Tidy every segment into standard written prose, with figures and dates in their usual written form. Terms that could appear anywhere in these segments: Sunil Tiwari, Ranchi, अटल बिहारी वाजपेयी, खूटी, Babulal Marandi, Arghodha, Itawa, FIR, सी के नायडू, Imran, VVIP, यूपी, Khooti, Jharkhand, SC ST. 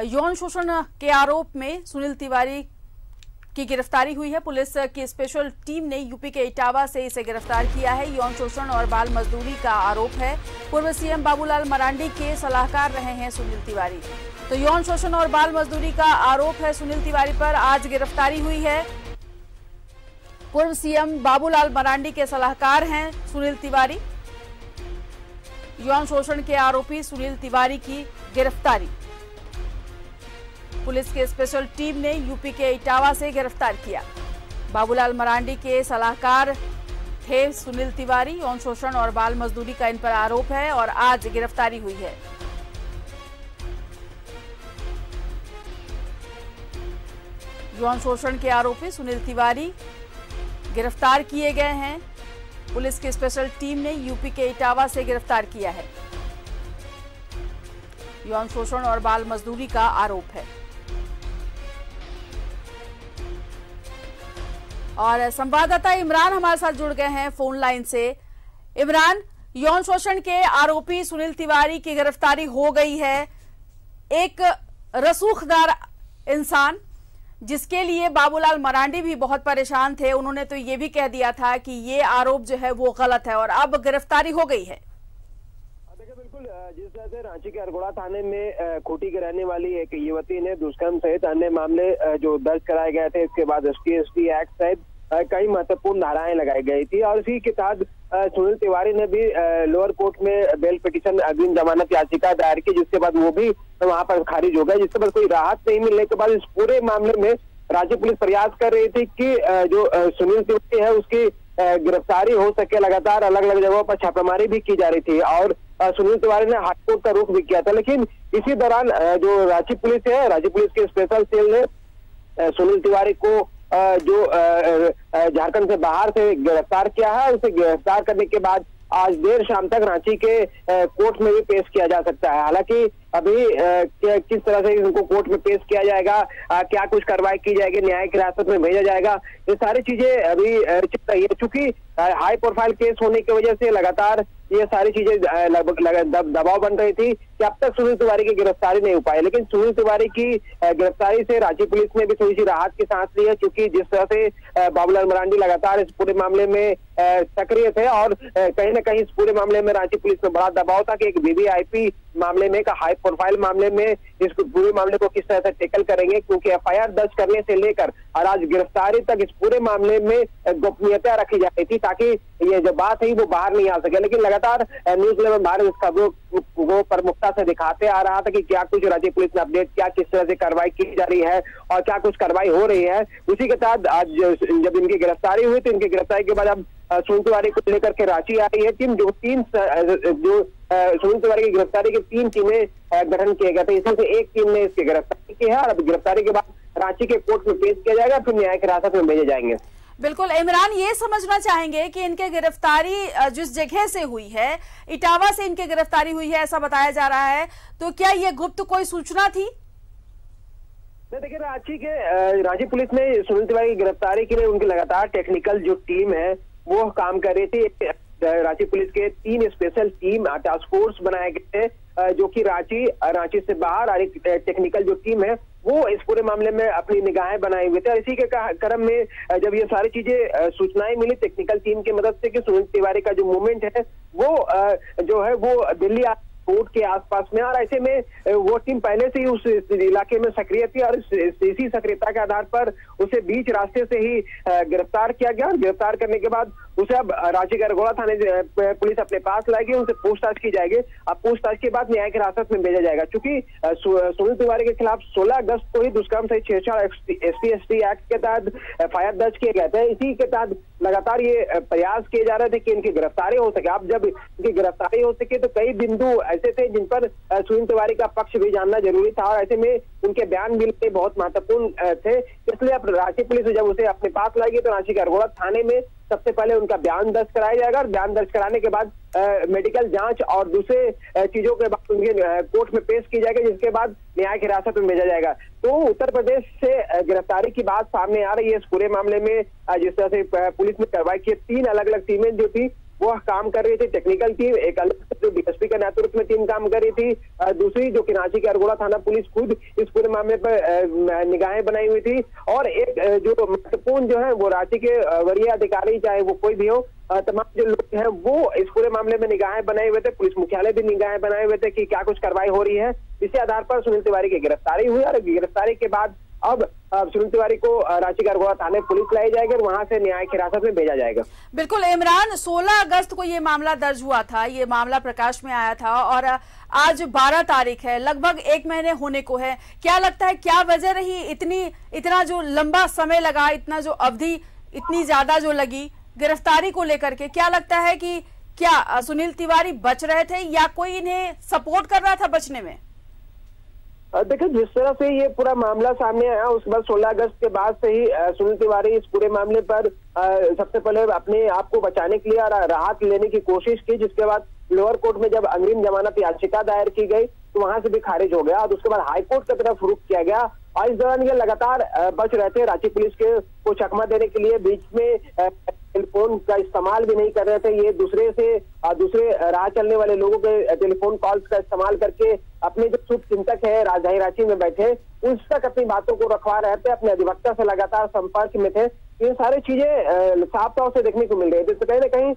यौन शोषण के आरोप में सुनील तिवारी की गिरफ्तारी हुई है। पुलिस की स्पेशल टीम ने यूपी के इटावा से इसे गिरफ्तार किया है। यौन शोषण और बाल मजदूरी का आरोप है। पूर्व सीएम बाबूलाल मरांडी के सलाहकार रहे हैं सुनील तिवारी। तो यौन शोषण और बाल मजदूरी का आरोप है सुनील तिवारी पर, आज गिरफ्तारी हुई है। पूर्व सीएम बाबूलाल मरांडी के सलाहकार हैं सुनील तिवारी। यौन शोषण के आरोपी सुनील तिवारी की गिरफ्तारी, पुलिस के स्पेशल टीम ने यूपी के इटावा से गिरफ्तार किया। बाबूलाल मरांडी के सलाहकार थे सुनील तिवारी। यौन शोषण और बाल मजदूरी का इन पर आरोप है और आज गिरफ्तारी हुई है। यौन शोषण के आरोपी सुनील तिवारी गिरफ्तार किए गए हैं। पुलिस की स्पेशल टीम ने यूपी के इटावा से गिरफ्तार किया है। यौन शोषण और बाल मजदूरी का आरोप है। और संवाददाता इमरान हमारे साथ जुड़ गए हैं फोन लाइन से। इमरान, यौन शोषण के आरोपी सुनील तिवारी की गिरफ्तारी हो गई है। एक रसूखदार इंसान जिसके लिए बाबूलाल मरांडी भी बहुत परेशान थे, उन्होंने तो ये भी कह दिया था कि ये आरोप जो है वो गलत है, और अब गिरफ्तारी हो गई है। बिल्कुल, जिस तरह से रांची के अरगोड़ा थाने में खोटी के रहने वाली एक युवती ने दुष्कर्म सहित अन्य मामले जो दर्ज कराए गए थे, इसके बाद SC ST एक्ट सहित कई महत्वपूर्ण धाराएं लगाई गई थी। और इसी के साथ सुनील तिवारी ने भी लोअर कोर्ट में बेल पिटिशन अग्रिम जमानत याचिका दायर की, जिसके बाद वो भी वहां पर खारिज हो गया। जिसके बाद कोई राहत नहीं मिलने के बाद इस पूरे मामले में राज्य पुलिस प्रयास कर रही थी कि जो सुनील तिवारी है उसकी गिरफ्तारी हो सके। लगातार अलग अलग जगहों पर छापेमारी भी की जा रही थी और सुनील तिवारी ने हाईकोर्ट का रुख भी किया था। लेकिन इसी दौरान जो रांची पुलिस है, रांची पुलिस के स्पेशल सेल ने सुनील तिवारी को जो झारखंड से बाहर से गिरफ्तार किया है। उसे गिरफ्तार करने के बाद आज देर शाम तक रांची के कोर्ट में भी पेश किया जा सकता है। हालांकि अभी किस तरह से उनको कोर्ट में पेश किया जाएगा, क्या कुछ कार्रवाई की जाएगी, न्यायिक हिरासत में भेजा जाएगा, ये सारी चीजें अभी चूंकि हाई प्रोफाइल केस होने की वजह से लगातार ये सारी चीजें दबाव बन रही थी कि अब तक सुनील तिवारी की गिरफ्तारी नहीं हो पाई। लेकिन सुनील तिवारी की गिरफ्तारी से रांची पुलिस ने भी थोड़ी सी राहत की सांस ली है, क्योंकि जिस तरह से बाबूलाल मरांडी लगातार इस पूरे मामले में सक्रिय थे और कहीं ना कहीं इस पूरे मामले में रांची पुलिस में बड़ा दबाव था कि एक VVIP मामले में, का हाई प्रोफाइल मामले में, इस पूरे मामले को किस तरह से टैकल करेंगे, क्योंकि FIR दर्ज करने से लेकर और आज गिरफ्तारी तक इस पूरे मामले में गोपनीयता रखी जा रही थी ताकि ये जो बात है वो बाहर नहीं आ सके। लेकिन लगातार News 11 भारत इस खबरों को प्रमुखता से दिखाते आ रहा था कि क्या कुछ राज्य पुलिस ने अपडेट किया, किस तरह से कार्रवाई की जा रही है और क्या कुछ कार्रवाई हो रही है। उसी के साथ आज जब इनकी गिरफ्तारी हुई तो इनकी गिरफ्तारी के बाद अब सुनील तिवारी को लेकर के रांची आ रही है टीम। जो सुनील तिवारी की गिरफ्तारी की 3 टीमें गठन किए गए थे, इसमें से एक टीम ने इसकी गिरफ्तारी की है और अब गिरफ्तारी के बाद रांची के कोर्ट में पेश किया जाएगा, फिर न्यायिक हिरासत में भेजे जाएंगे। बिल्कुल इमरान, ये समझना चाहेंगे कि इनके गिरफ्तारी जिस जगह से हुई है, इटावा से इनके गिरफ्तारी हुई है ऐसा बताया जा रहा है, तो क्या ये गुप्त कोई सूचना थी? देखिए, रांची पुलिस ने सुनील तिवारी की गिरफ्तारी के लिए उनकी लगातार टेक्निकल जो टीम है वो काम कर रही थी। रांची पुलिस के 3 स्पेशल टीम टास्क फोर्स बनाए गए थे, जो कि रांची से बाहर और एक टेक्निकल जो टीम है वो इस पूरे मामले में अपनी निगाहें बनाए हुए थे। और इसी के क्रम में जब ये सारी चीजें सूचनाएं मिली टेक्निकल टीम की मदद से कि सुनील तिवारी का जो मूवमेंट है वो जो है वो दिल्ली कोर्ट के आसपास में, और ऐसे में वो टीम पहले से ही उस इलाके में सक्रिय थी और इसी सक्रियता के आधार पर उसे बीच रास्ते से ही गिरफ्तार किया गया। गिरफ्तार करने के बाद उसे अब रांची के अरगोड़ा थाने पुलिस अपने पास लाएगी, उनसे पूछताछ की जाएगी। अब पूछताछ के बाद न्यायिक हिरासत में भेजा जाएगा। चूंकि सुनील तिवारी के खिलाफ 16 अगस्त को ही दुष्कर्म सहित छेड़छाड़ SC ST एक्ट के तहत FIR दर्ज किए गए थे। इसी के तहत लगातार ये प्रयास किए जा रहे थे कि इनकी गिरफ्तारी हो सके। अब जब इनकी गिरफ्तारी हो सके तो कई बिंदु ऐसे थे जिन पर सुनील तिवारी का पक्ष भी जानना जरूरी था और ऐसे में उनके बयान भी बहुत महत्वपूर्ण थे। इसलिए अब रांची पुलिस जब उसे अपने पास लाएगी तो रांची के अरगोड़ा थाने में सबसे पहले उनका बयान दर्ज कराया जाएगा और बयान दर्ज कराने के बाद मेडिकल जांच और दूसरे चीजों के बाद उनके कोर्ट में पेश की जाएगी, जिसके बाद न्यायिक हिरासत में भेजा जाएगा। तो उत्तर प्रदेश से गिरफ्तारी की बात सामने आ रही है। इस पूरे मामले में जिस तरह से पुलिस ने कार्रवाई की, 3 अलग अलग टीमें जो थी वो काम कर रही थी टेक्निकल टीम, एक अलग जो डीएसपी के नेतृत्व में टीम काम कर रही थी, दूसरी जो कि रांची की अरगोड़ा थाना पुलिस खुद इस पूरे मामले पर निगाहें बनाई हुई थी, और एक जो महत्वपूर्ण जो है वो रांची के वरीय अधिकारी चाहे वो कोई भी हो, तमाम जो लोग हैं वो इस पूरे मामले में निगाहें बनाए हुए थे। पुलिस मुख्यालय भी निगाहें बनाए हुए थे कि क्या कुछ कार्रवाई हो रही है। इसी आधार पर सुनील तिवारी की गिरफ्तारी हुई और गिरफ्तारी के बाद अब सुनील तिवारी को रांची अरगोड़ा थाने पुलिस लाई जाएगी और वहां से न्यायिक हिरासत में भेजा जाएगा। बिल्कुल इमरान, 16 अगस्त को ये मामला दर्ज हुआ था, ये मामला प्रकाश में आया था और आज 12 तारीख है, लगभग एक महीने होने को है। क्या लगता है क्या वजह रही इतना जो लंबा समय लगा, इतना जो अवधि इतनी ज्यादा जो लगी गिरफ्तारी को लेकर के? क्या लगता है कि क्या सुनील तिवारी बच रहे थे या कोई इन्हें सपोर्ट कर रहा था बचने में? देखिए, जिस तरह से ये पूरा मामला सामने आया उसके बाद 16 अगस्त के बाद से ही सुनील तिवारी इस पूरे मामले पर सबसे पहले अपने आप को बचाने के लिए और राहत लेने की कोशिश की, जिसके बाद लोअर कोर्ट में जब अग्रिम जमानत याचिका दायर की गई तो वहां से भी खारिज हो गया और उसके बाद हाईकोर्ट की तरफ रुख किया गया। और इस दौरान ये लगातार बच रहे थे, रांची पुलिस के को चकमा देने के लिए बीच में टेलीफोन का इस्तेमाल भी नहीं कर रहे थे। ये दूसरे से दूसरे राह चलने वाले लोगों के टेलीफोन कॉल्स का इस्तेमाल करके अपने जो शुभ चिंतक है राजधानी रांची में बैठे उस तक अपनी बातों को रखवा रहे थे, अपने अधिवक्ता से लगातार संपर्क में थे। ये सारी चीजें साफ तौर से देखने को मिल रही थी। तो कहीं ना कहीं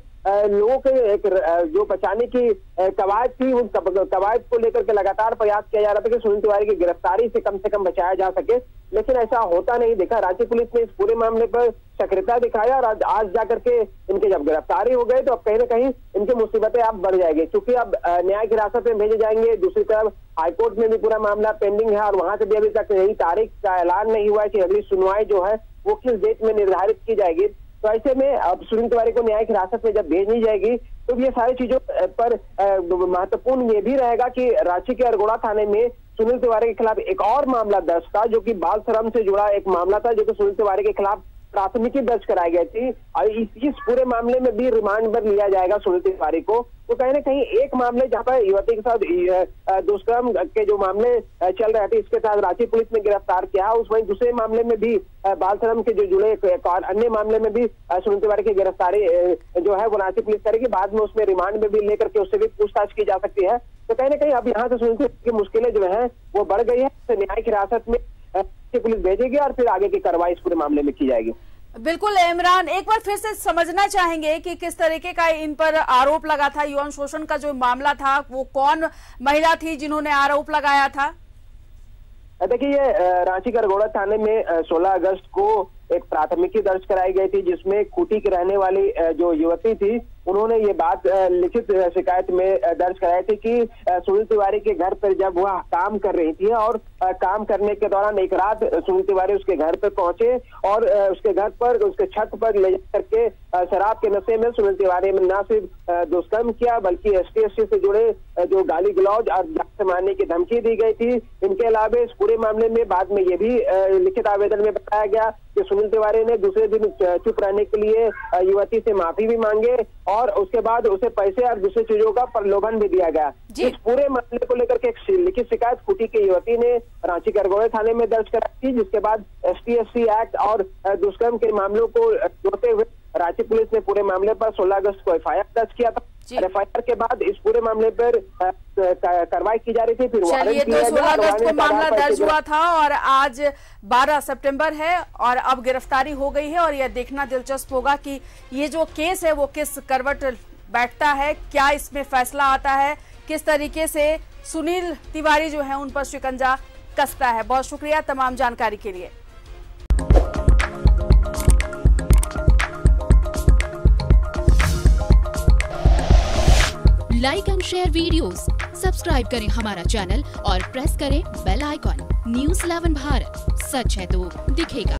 लोगों के एक जो बचाने की कवायद थी उन कवायद को लेकर के लगातार प्रयास किया जा रहा था कि सुनील तिवारी की गिरफ्तारी से कम बचाया जा सके, लेकिन ऐसा होता नहीं देखा। रांची पुलिस ने इस पूरे मामले पर सक्रियता दिखाया और आज जाकर के इनके जब गिरफ्तारी हो गई तो अब कहीं ना कहीं इनकी मुसीबतें अब बढ़ जाएगी, क्योंकि अब न्यायिक हिरासत में भेजे जाएंगे। दूसरी तरफ हाईकोर्ट में भी पूरा मामला पेंडिंग है और वहां से भी अभी तक नई तारीख का ऐलान नहीं हुआ है कि अगली सुनवाई जो है वो किस डेट में निर्धारित की जाएगी। तो ऐसे में अब सुनील तिवारी को न्यायिक हिरासत में जब भेजी जाएगी तो ये सारी चीजों पर महत्वपूर्ण ये भी रहेगा कि रांची के अरगोड़ा थाने में सुनील तिवारी के खिलाफ एक और मामला दर्ज था, जो कि बाल श्रम से जुड़ा एक मामला था, जो कि सुनील तिवारी के खिलाफ प्राथमिकी दर्ज कराई गई थी और इस पूरे मामले में भी रिमांड पर लिया जाएगा सुनील तिवारी को। तो कहीं ना कहीं एक मामले जहां पर युवती के साथ दुष्कर्म के जो मामले चल रहे थे इसके साथ रांची पुलिस ने गिरफ्तार किया, उस वहीं दूसरे मामले में भी बाल श्रम के जो जुड़े अन्य मामले में भी सुनील तिवारी की गिरफ्तारी जो है वो रांची पुलिस करेगी। बाद में उसमें रिमांड में भी लेकर के उससे भी पूछताछ की जा सकती है। तो कहीं ना कहीं अब यहाँ से सुनील तिवारी की मुश्किलें जो है वो बढ़ गई है। तो न्यायिक हिरासत में पुलिस भेजेगी और फिर आगे की कार्रवाई इस पूरे मामले में की जाएगी। बिल्कुल इमरान, एक बार फिर से समझना चाहेंगे कि किस तरीके का इन पर आरोप लगा था, यौन शोषण का जो मामला था वो कौन महिला थी जिन्होंने आरोप लगाया था? देखिए, ये रांची के अरगोड़ा थाने में 16 अगस्त को एक प्राथमिकी दर्ज कराई गई थी, जिसमें खूटी की रहने वाली जो युवती थी उन्होंने ये बात लिखित शिकायत में दर्ज कराई थी कि सुनील तिवारी के घर पर जब वह काम कर रही थी और काम करने के दौरान एक रात सुनील तिवारी उसके घर पर पहुंचे और उसके घर पर उसके छत पर ले करके शराब के नशे में सुनील तिवारी ने न सिर्फ दुष्कर्म किया बल्कि SC ST से जुड़े जो गाली गलौज और जान से मारने की धमकी दी गई थी। इनके अलावा इस पूरे मामले में बाद में ये भी लिखित आवेदन में बताया गया कि सुनील तिवारी ने दूसरे दिन चुप रहने के लिए युवती से माफी भी मांगे और उसके बाद उसे पैसे और दूसरी चीजों का प्रलोभन भी दिया गया। इस पूरे मामले को लेकर के एक लिखित शिकायत खूटी की युवती ने रांची के अरगोड़ा थाने में दर्ज कराई थी, जिसके बाद ST ST एक्ट और दुष्कर्म के मामलों को जोड़ते हुए रांची पुलिस ने पूरे मामले पर 16 अगस्त को FIR दर्ज किया था। FIR के बाद इस पूरे मामले पर कार्रवाई की जा रही थी। फिर 16 अगस्त को मामला दर्ज हुआ था और आज 12 सितंबर है और अब गिरफ्तारी हो गई है और यह देखना दिलचस्प होगा कि ये जो केस है वो किस करवट बैठता है, क्या इसमें फैसला आता है, किस तरीके से सुनील तिवारी जो है उन पर शिकंजा कसता है। बहुत शुक्रिया तमाम जानकारी के लिए। Like and share videos, subscribe करें हमारा चैनल और प्रेस करें बेल आइकॉन। News 11 भारत, सच है तो दिखेगा।